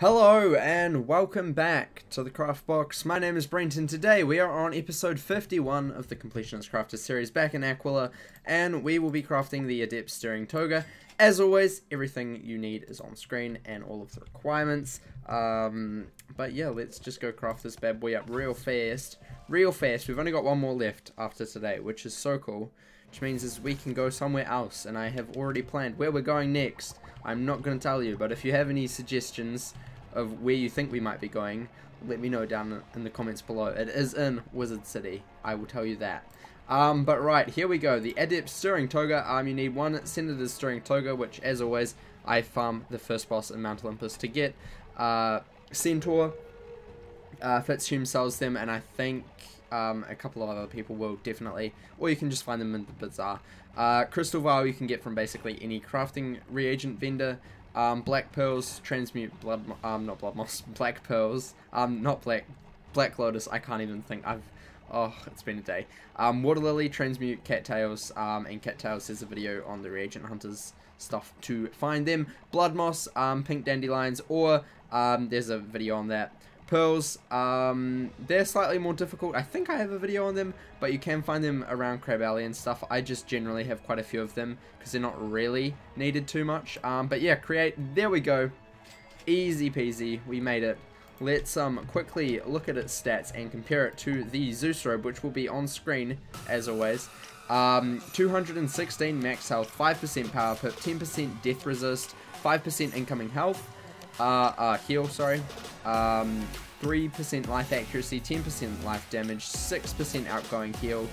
Hello and welcome back to the Craft Box. My name is Brent and today we are on episode 51 of the Completionist Crafters series back in Aquila, and we will be crafting the Adept's Stirring Toga. As always, everything you need is on screen and all of the requirements. But yeah, let's just go craft this bad boy up real fast. We've only got one more left after today, which is so cool. Which means is we can go somewhere else, and I have already planned where we're going next. I'm not going to tell you, but if you have any suggestions of where you think we might be going, let me know down in the comments below. It is in Wizard City, I will tell you that. But right, here we go, the Adept's Stirring Toga. You need one Senator's Stirring Toga, which as always, I farm the first boss in Mount Olympus to get. Centaur, Fitzhugh sells them, and I think a couple of other people will, definitely, or you can just find them in the bazaar. Crystal vial you can get from basically any crafting reagent vendor. Black pearls, transmute blood, not blood moss, black pearls, black lotus, I can't even think, it's been a day. Water lily, transmute cattails, and cattails, there's a video on the reagent hunters stuff to find them. Blood moss, pink dandelions, or, there's a video on that. Pearls, they're slightly more difficult. I think I have a video on them, but you can find them around Crab Alley and stuff. I just generally have quite a few of them because they're not really needed too much. But yeah, create, there we go. Easy peasy, we made it. Let's quickly look at its stats and compare it to the Zeus robe, which will be on screen as always. 216 max health, 5% power pip, 10% death resist, 5% incoming health. Heal, sorry, 3% life accuracy, 10% life damage, 6% outgoing heal,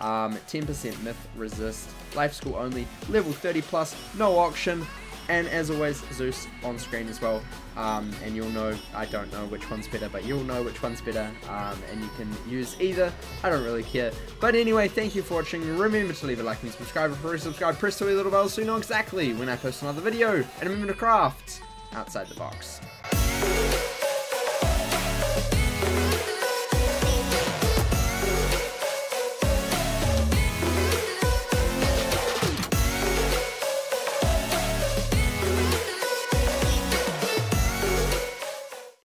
10% myth resist, life score only, level 30 plus, no auction, and as always, Zeus on screen as well, and you'll know, I don't know which one's better, but you'll know which one's better, and you can use either, I don't really care. But anyway, thank you for watching, remember to leave a like and subscribe, if you're already subscribed, press the wee little bell so you know exactly when I post another video, and remember to craft outside the box.